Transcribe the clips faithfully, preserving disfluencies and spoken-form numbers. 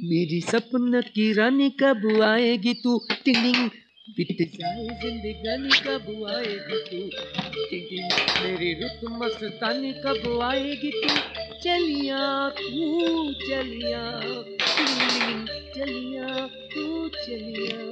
मेरी सपनत की रानी कब आएगी तू, टिंग टिंग बीत जाए जिंदगानी कब आएगी तू, टिंग टिंग मेरी रुत मस्तानी कब आएगी तू, चलिया तू चलिया टिंग चलिया तू चलिया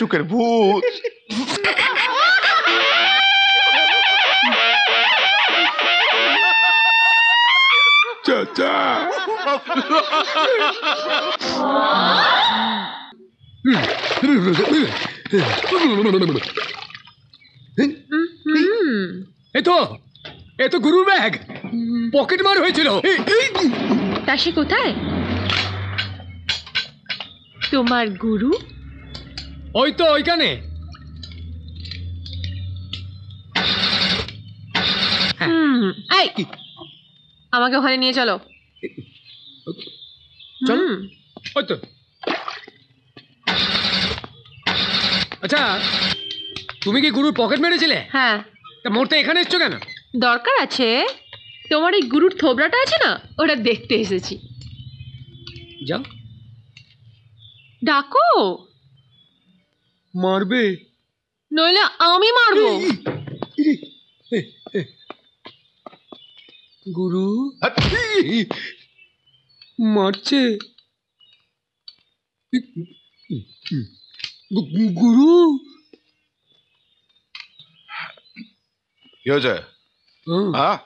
Çuker bu. Çata. Eto, eto guru bag. Pocket mar hoyechil. Tashi kothay? Tomar guru? ওই তো ওইখানে হুম আই আমাকে ঘরে নিয়ে চলো চল ওই তো আচ্ছা তুমি কি গুরুর পকেট মেরেছিলে হ্যাঁ তা মরতে এখানে এসছো কেন দরকার আছে তোমার এই গুরুর থোবড়াটা আছে না ওটা দেখতে এসেছি যাও ডাকো মারবে নইলে আমি মারবো গুরু মারছে গুরু ইয়োজা হ্যাঁ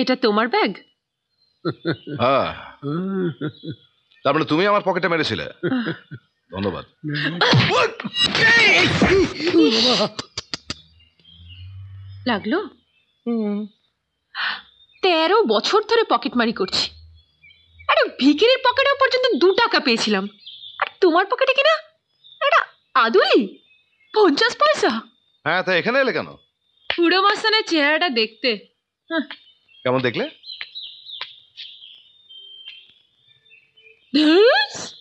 এটা তোমার ব্যাগ হ্যাঁ তারপরে তুমি আমার পকেটে মেরেছিলে ধন্যবাদ লাগলো তেরো বছর ধরে পকেটমারি করছি আরে ভিখিরির পকেটেও পর্যন্ত দু টাকা পেয়েছিলাম আর তোমার পকেটে কি না এটা আদুলি পঞ্চাশ পয়সা হ্যাঁ তো এখানে এলে কেন পুরো মাসানের চেহারাটা দেখতে কেমন দেখলে This?